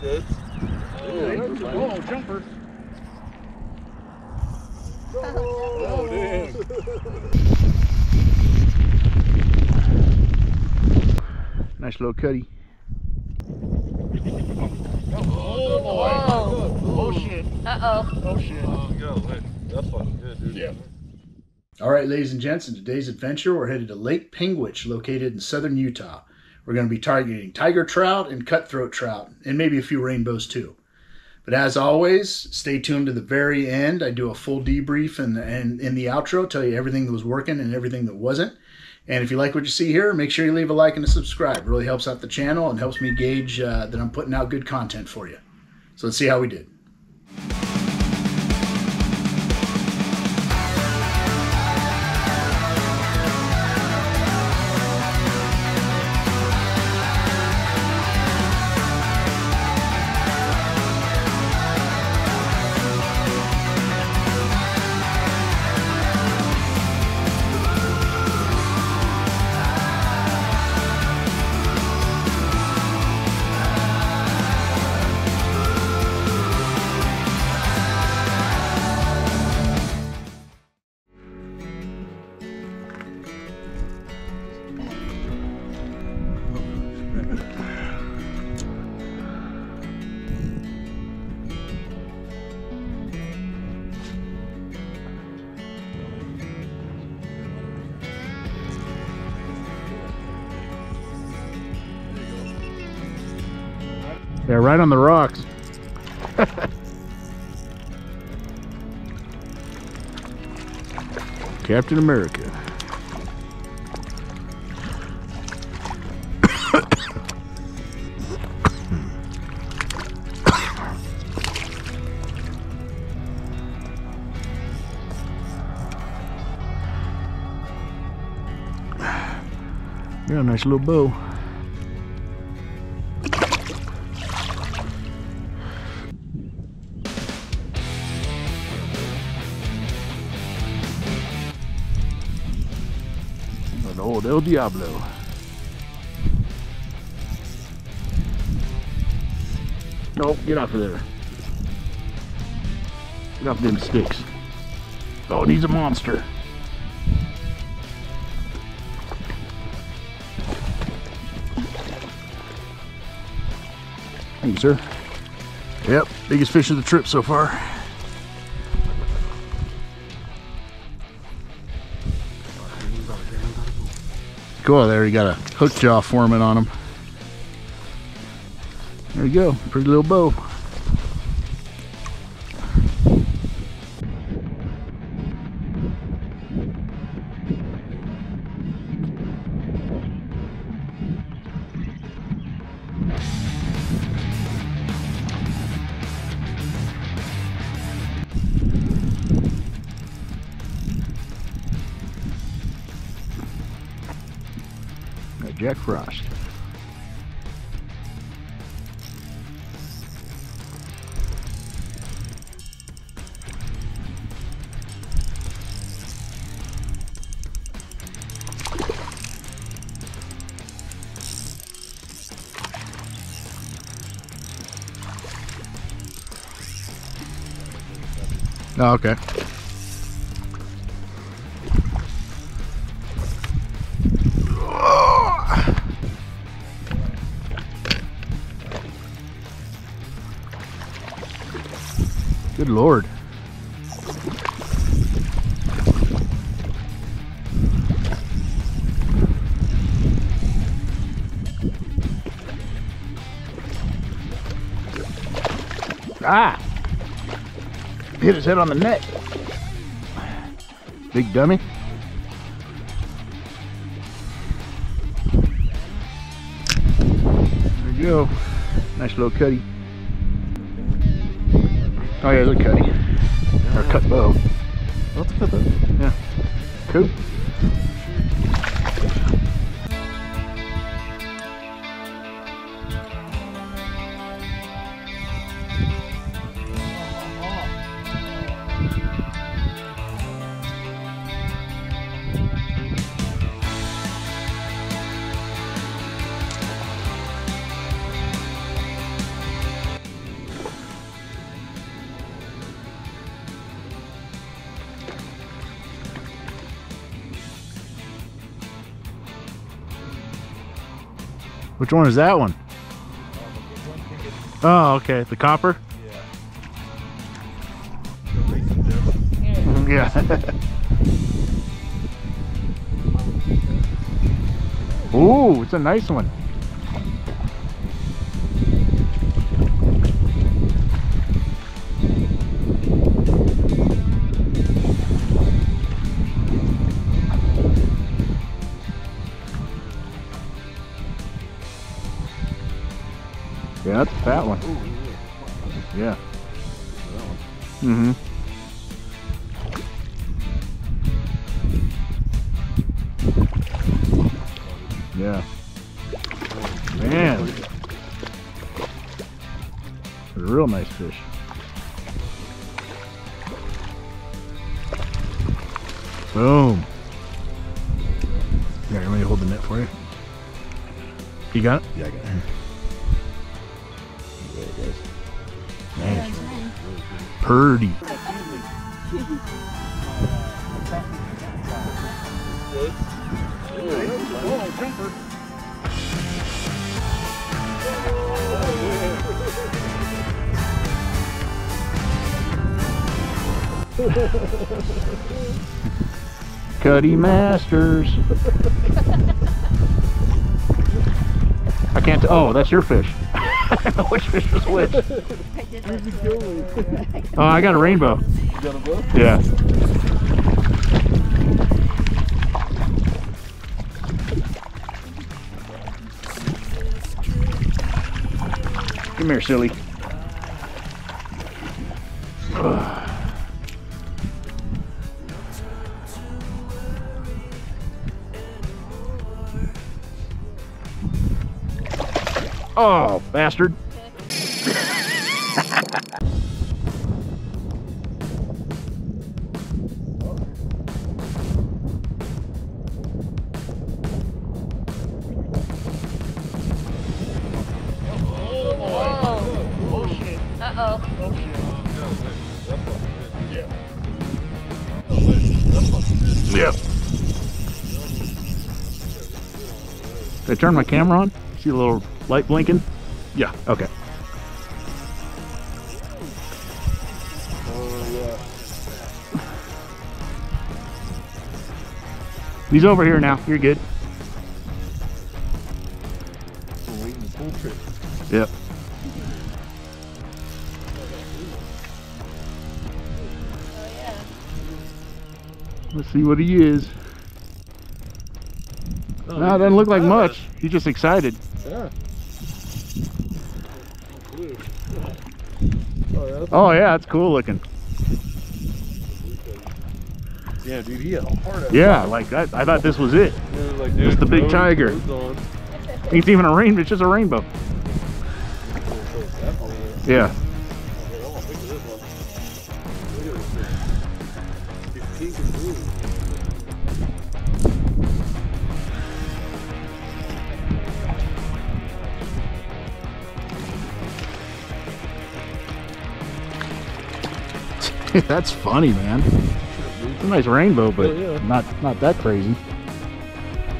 good. Oh, there's a ball jumper. Oh, damn. Nice little cutty. Oh, oh shit. Uh-oh. Oh, shit. That's fucking good, dude. Yeah. All right, ladies and gents, in today's adventure, we're headed to Lake Panguitch, located in southern Utah. We're going to be targeting tiger trout and cutthroat trout, and maybe a few rainbows too. But as always, stay tuned to the very end. I do a full debrief and in the outro, tell you everything that was working and everything that wasn't. And if you like what you see here, make sure you leave a like and a subscribe. It really helps out the channel and helps me gauge that I'm putting out good content for you. So let's see how we did. Yeah, right on the rocks. Captain America. Yeah, nice little bow. Old El Diablo. No, get off of there. Get off them sticks. Oh, and he's a monster. Thank you, sir. Yep, biggest fish of the trip so far. Cool, there you got a hook jaw forming on him. There you go, pretty little bow. Jack Frost. Oh, okay. Good Lord. Ah! Hit his head on the net. Big dummy. There you go. Nice little cutty. Oh yeah, there's a cutty. Yeah. Or a cut bow. Let's cut that. Yeah. Cool. Which one is that one? Oh, okay. The copper? Yeah. Yeah. Ooh, it's a nice one. Yeah, that's a fat one. Yeah. Mm-hmm. Yeah. Man. A real nice fish. Boom. Yeah, let me hold the net for you. You got it? Yeah, I got it. There it goes. Nice. Purdy. Cuddy Masters. I can't oh, that's your fish. I don't know which fish was which. Oh, I got a rainbow. You got a book? Yeah. Come here, silly. Oh, bastard. Yeah. Did I turn my camera on? See a little light blinking? Yeah. Okay. He's over here now. You're good. We're waiting the full trip. Yep. Let's see what he is. Oh, no, it doesn't look like much. He's just excited. Yeah. Oh yeah, it's cool looking. Yeah, dude, he had a hard out. Yeah, like that. I thought this was it. Yeah, it was like, dude, just the big tiger. It's even a rainbow. It's just a rainbow. Yeah. That's funny, man. It's a nice rainbow, but oh, yeah. not that crazy.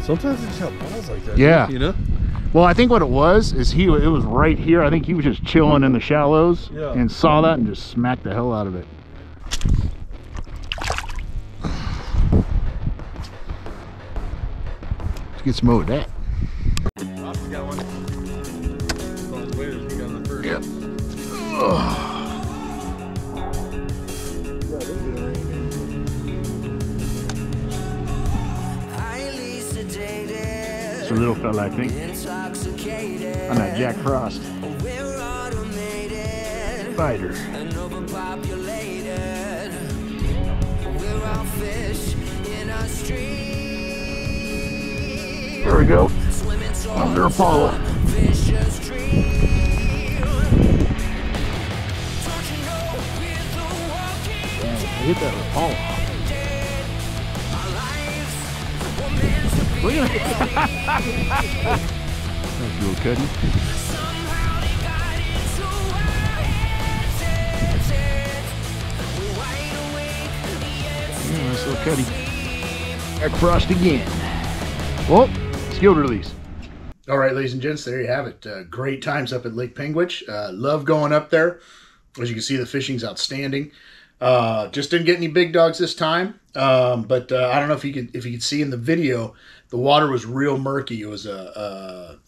Sometimes they just have balls like that. Yeah, you know. Well, I think what it was is it was right here. I think he was just chilling in the shallows and saw that and just smacked the hell out of it. Let's get some more of that. Yeah. It's a little fella, I think. I'm that Jack Frost. Spider. There we go. Under Rapala. Hit that Rapala. Look at that. That's real good. Nice little cutty. Jack Frost again. Whoa, skilled release. All right, ladies and gents, there you have it. Great times up at Lake Panguitch. Love going up there. As you can see, the fishing's outstanding. Just didn't get any big dogs this time, but I don't know if you could see in the video, the water was real murky. It was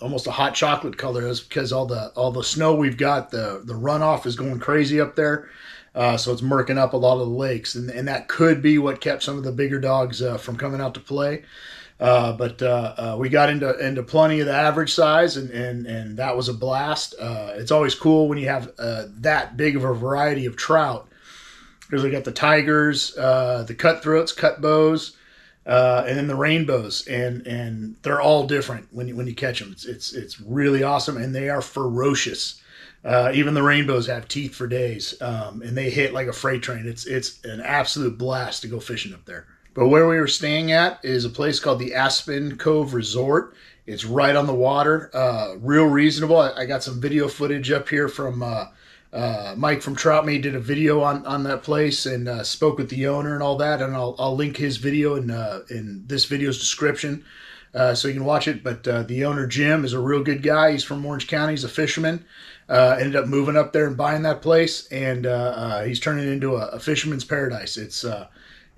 almost a hot chocolate color. It was because all the snow we've got, the runoff is going crazy up there, so it's murking up a lot of the lakes, and that could be what kept some of the bigger dogs from coming out to play. But we got into plenty of the average size, and that was a blast. It's always cool when you have that big of a variety of trout, because we got the tigers, the cutthroats, cutbows, and then the rainbows, and they're all different when you catch them. It's really awesome, and they are ferocious. Even the rainbows have teeth for days, and they hit like a freight train. It's an absolute blast to go fishing up there. But where we were staying at is a place called the Aspen Cove Resort. It's right on the water, real reasonable. I got some video footage up here from Mike from Troutme. Did a video on that place and spoke with the owner and all that. And I'll link his video in this video's description so you can watch it. But the owner, Jim, is a real good guy. He's from Orange County. He's a fisherman. Ended up moving up there and buying that place. And he's turning it into a fisherman's paradise.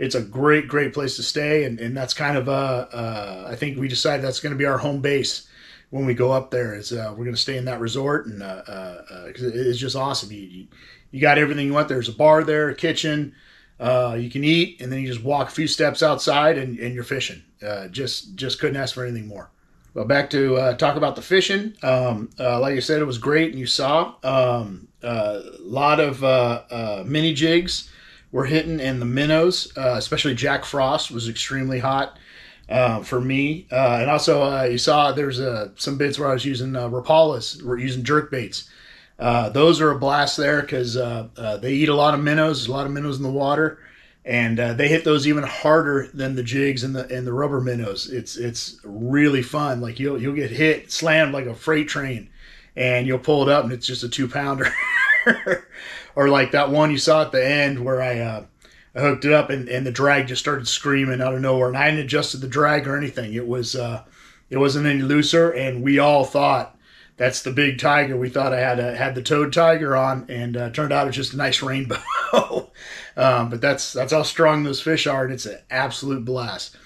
It's a great, great place to stay, and that's kind of I think we decided that's going to be our home base when we go up there. We're going to stay in that resort, and cause it's just awesome. You got everything you want. There's a bar there, a kitchen, you can eat, and then you just walk a few steps outside, and you're fishing. Just couldn't ask for anything more. Well, back to talk about the fishing. Like I said, it was great, and you saw a lot of mini jigs. We're hitting, and the minnows, especially Jack Frost, was extremely hot for me. And also, you saw there's some bits where I was using Rapalas. We're using jerkbaits. Those are a blast there because they eat a lot of minnows. There's a lot of minnows in the water, and they hit those even harder than the jigs and the rubber minnows. It's really fun. Like you'll get hit, slammed like a freight train, and you'll pull it up, and it's just a 2-pounder. Or like that one you saw at the end where I hooked it up and the drag just started screaming out of nowhere, and I hadn't adjusted the drag or anything. It wasn't any looser, and we all thought that's the big tiger. We thought I had the toad tiger on, and turned out it was just a nice rainbow. But that's how strong those fish are, and it's an absolute blast.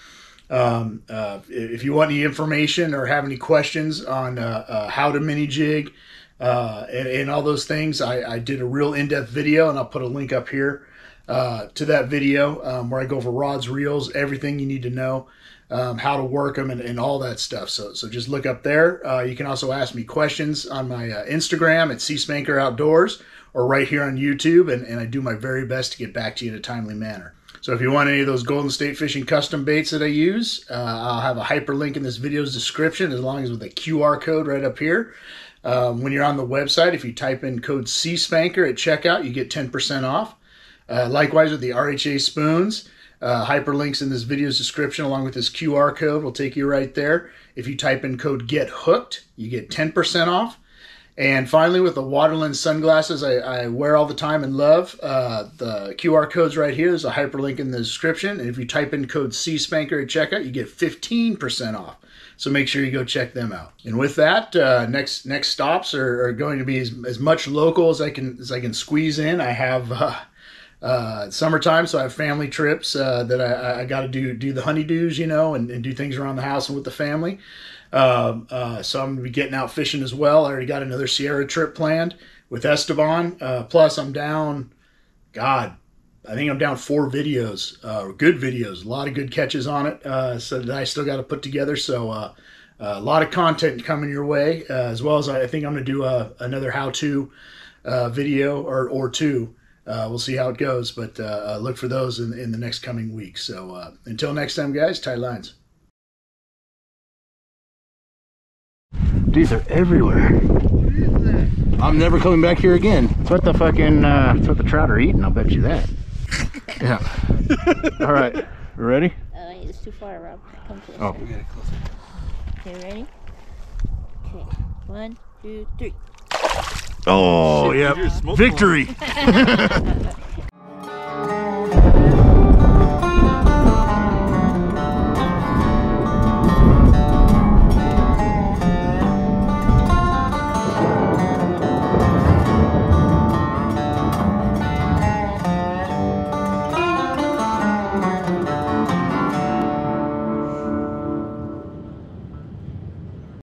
If you want any information or have any questions on how to mini jig, and all those things, I did a real in-depth video, and I'll put a link up here to that video where I go over rods, reels, everything you need to know, how to work them, and all that stuff. So just look up there. You can also ask me questions on my Instagram at SeaSpanker Outdoors, or right here on YouTube, and I do my very best to get back to you in a timely manner. So if you want any of those Golden State Fishing custom baits that I use, I'll have a hyperlink in this video's description, as long as with a QR code right up here. When you're on the website, if you type in code SeaSpanker at checkout, you get 10% off. Likewise with the RHA Spoons, hyperlinks in this video's description along with this QR code will take you right there. If you type in code GETHOOKED, you get 10% off. And finally, with the Waterland sunglasses I wear all the time and love, the QR code's right here. There's a hyperlink in the description. And if you type in code SeaSpanker at checkout, you get 15% off. So make sure you go check them out. And with that, next stops are going to be as much local as I can squeeze in. I have summertime, so I have family trips that I got to do the honeydews, you know, and do things around the house and with the family. So I'm going to be getting out fishing as well. I already got another Sierra trip planned with Esteban. Plus I'm down, God, I think I'm down 4 videos, good videos, a lot of good catches on it. So that I still got to put together. So, a lot of content coming your way, as well as I think I'm going to do another how-to, video or two. We'll see how it goes, but, look for those in the next coming week. So, until next time, guys, tight lines. These are everywhere. What is that? I'm never coming back here again. It's what the fucking, it's what the trout are eating, I'll bet you that. Yeah. All right, we ready? It's too far, Rob. Come closer. Oh, we got it closer. Okay, ready? Okay, 1, 2, 3. Oh, yeah. Victory.